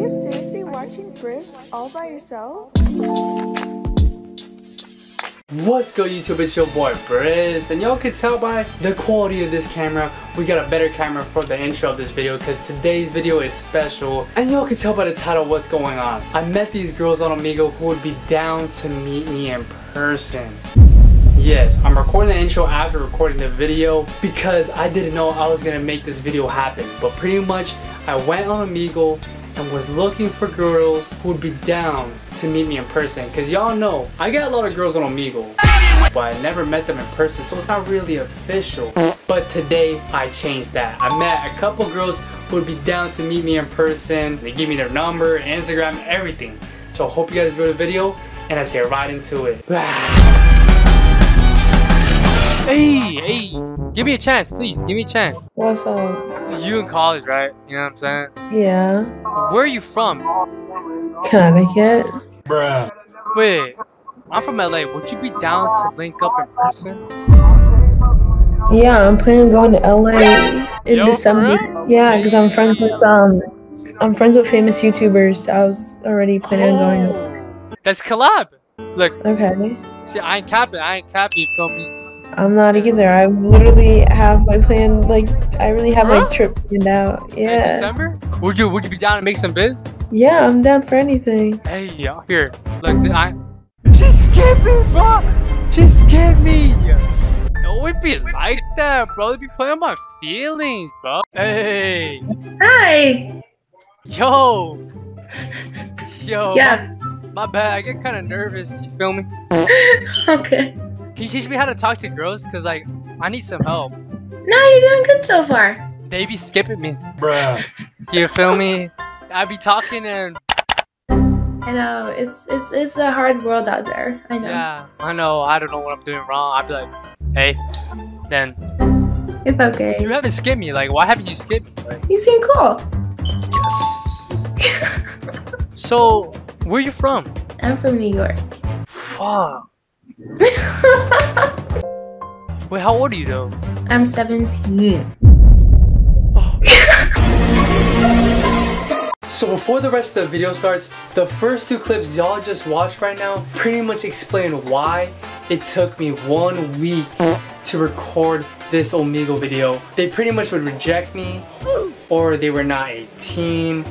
you seriously watching Bhriss all by yourself? What's good YouTube, it's your boy Bhriss, and y'all can tell by the quality of this camera we got a better camera for the intro of this video because today's video is special. And y'all can tell by the title what's going on. I met these girls on Omegle who would be down to meet me in person. Yes, I'm recording the intro after recording the video because I didn't know I was gonna make this video happen, but pretty much I went on Omegle and was looking for girls who would be down to meet me in person, because y'all know I got a lot of girls on Omegle, but I never met them in person, so it's not really official. But today I changed that. I met a couple girls who would be down to meet me in person. They gave me their number, Instagram, everything. So I hope you guys enjoyed the video, and let's get right into it. Hey, give me a chance, please. Give me a chance. What's up? You in college, right? You know what I'm saying? Yeah. Where are you from? Connecticut. Bruh. Wait, I'm from LA. Would you be down to link up in person? Yeah, I'm planning on going to LA in December. Yeah, because I'm friends with famous YouTubers. So I was already planning on going. Let's collab. Look. Okay. See, I ain't capping. I ain't capping. You feel me? I'm not either. I literally have my plan. Like, I really have my trip planned out. Yeah. In December? Would you be down to make some bids? Yeah, I'm down for anything. Hey, y'all here. Look, she scared me, bro. She scared me. No, it be like that, bro. It be playing my feelings, bro. Hey. Hi. Yo. Yeah. My bad. I get kind of nervous. You feel me? Okay. Can you teach me how to talk to girls? Cause like, I need some help. No, you're doing good so far. They be skipping me. Bruh. You feel me? I be talking and... I know, it's a hard world out there. I know. Yeah, I know. I don't know what I'm doing wrong. I'd be like, hey, then... It's okay. You haven't skipped me. Like, why haven't you skipped me? Like, you seem cool. Yes. So, where you from? I'm from New York. Fuck. Wait, how old are you though? I'm 17. So before the rest of the video starts, the first two clips y'all just watched right now pretty much explain why it took me 1 week to record this Omegle video. They pretty much would reject me, or they were not 18.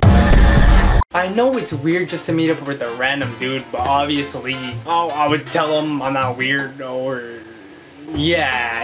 I know it's weird just to meet up with a random dude, but obviously, I would tell him I'm not weird, or... Yeah.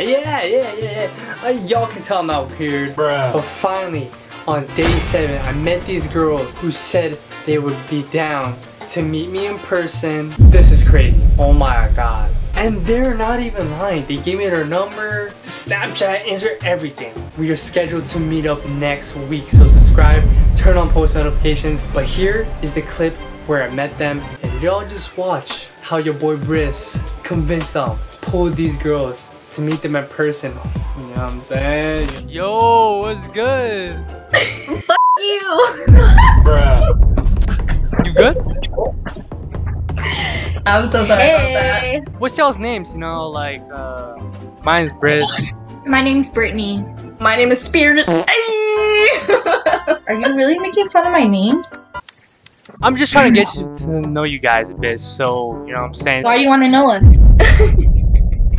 Y'all can tell I'm not weird. Bruh. But finally, on day 7, I met these girls who said they would be down to meet me in person. This is crazy. Oh my god. And they're not even lying. They gave me their number, Snapchat, Instagram, everything. We are scheduled to meet up next week, so subscribe, turn on post notifications. But here is the clip where I met them, and y'all just watch how your boy Bhriss convinced them, pulled these girls to meet them in person. You know what I'm saying? Yo, what's good? Fuck you! Bruh. You good? I'm so sorry about that. What's y'all's names? You know, like, mine's Bhriss. My name's Brittany. My name is Spirit. Are you really making fun of my name? I'm just trying to get you to know you guys a bit, so, you know what I'm saying? Why do you want to know us?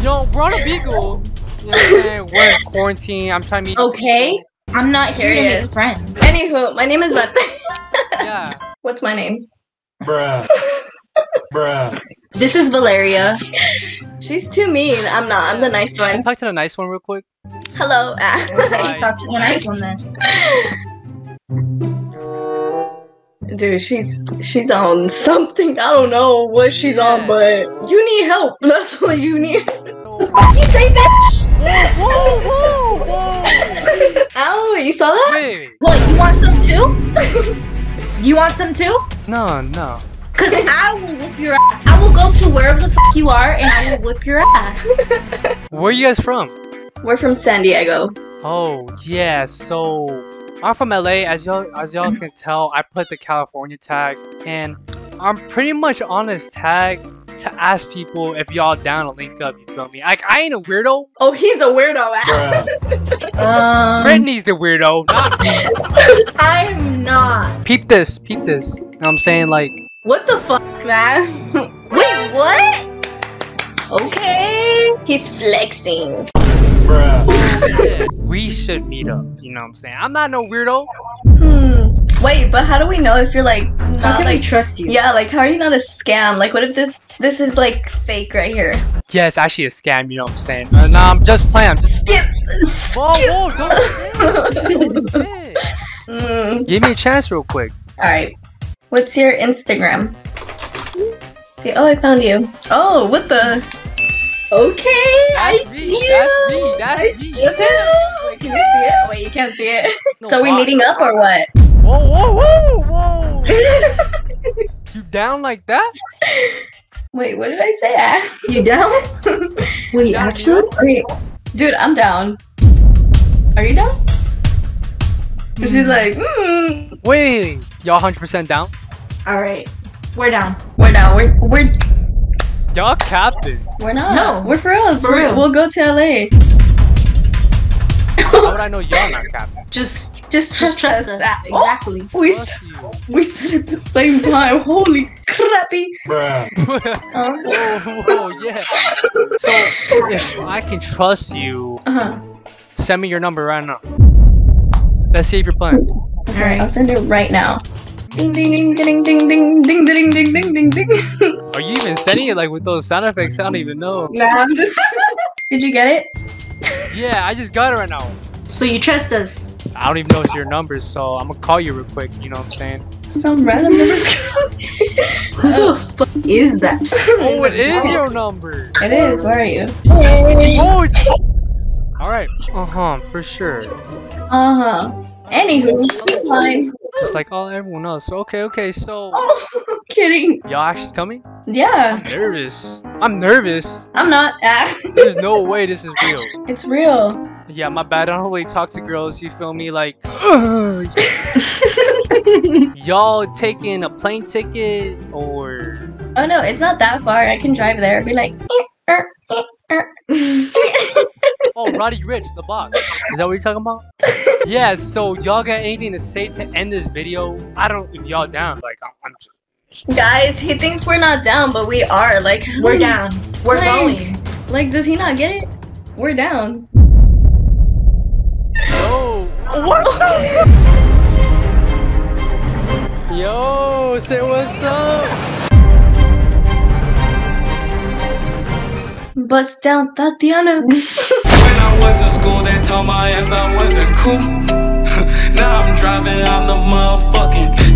Yo, we're on Omegle. You know what I'm saying? We're in quarantine. I'm trying to meet people. I'm not here to make friends. Anywho, my name is Valeria. Yeah. What's my name? Bruh. Bruh. This is Valeria. She's too mean. I'm not. I'm the nice one. Can I talk to the nice one real quick? Hello. You talk to the nice one then. Dude, she's on something. I don't know what she's on, but you need help. That's what you need. What'd you say, bitch? Whoa. Ow, you saw that? Wait. What, you want some too? You want some too? No. Cause I will whip your ass. I will go to wherever the fuck you are and I will whip your ass. Where are you guys from? We're from San Diego. Oh yeah, so I'm from LA. As y'all can tell, I put the California tag and I'm pretty much on this tag to ask people if y'all down to link up, you feel me? Like, I ain't a weirdo. Oh, he's a weirdo. Brittany's the weirdo, not me. I'm not. Peep this, peep this. You know what I'm saying? Like, what the fuck, man? Wait, what? Okay. He's flexing. Bruh. We should meet up, you know what I'm saying? I'm not no weirdo. Wait, but how do we know if you're like not, how can like, we trust you? Yeah, like how are you not a scam? Like what if this is like fake right here? Yeah, it's actually a scam, you know what I'm saying? And I'm just playing. I'm just... Skip! Whoa, whoa, don't spit. Give me a chance real quick. Alright. What's your Instagram? See, oh I found you. Oh, what the? Okay, that's I see you! That's me, that's me! Wait, can you see it? Wait, you can't see it. No, so are we meeting up or what? Whoa, whoa, whoa, whoa! You down like that? Wait, what did I say? You down? Wait, down actually? Wait. Dude, I'm down. Are you down? And she's like, Wait, y'all 100% down? Alright, we're down. We're down, we're... Y'all captain. We're not. No, we're for real. We'll go to LA. How would I know y'all not captain? Just trust us. Exactly. Oh, we said it the same time. Holy crappy. Bruh. Whoa, yeah. So, if I can trust you, send me your number right now. Let's see if you're playing. Alright, I'll send it right now. Ding ding ding ding ding ding ding ding ding ding ding ding. Are you even sending it like with those sound effects? I don't even know. Nah, I'm just. Did you get it? Yeah, I just got it right now. So you trust us? I don't even know it's your number, so I'm gonna call you real quick. You know what I'm saying? Some random number. Who the fuck is that? Oh, it is your number. It is. Where are you? Oh. All right. For sure. Anywho, just like all everyone else. Okay, so. Oh, I'm kidding. Y'all actually coming? Yeah. I'm nervous. I'm not. There's no way this is real. It's real. Yeah, my bad. I don't really talk to girls. You feel me? Like, y'all taking a plane ticket or? Oh no, it's not that far. I can drive there. I'd be like. Oh, Roddy Rich, the box. Is that what you're talking about? Yeah, so y'all got anything to say to end this video? I don't know if y'all down. Like, I'm just... Guys, he thinks we're not down, but we are. Like, we're down. We're like, going. Like, does he not get it? We're down. Yo. What the? Yo, say what's up. Bust down Tatiana. When I was in school, they told my ass I wasn't cool. Now I'm driving out the motherfucking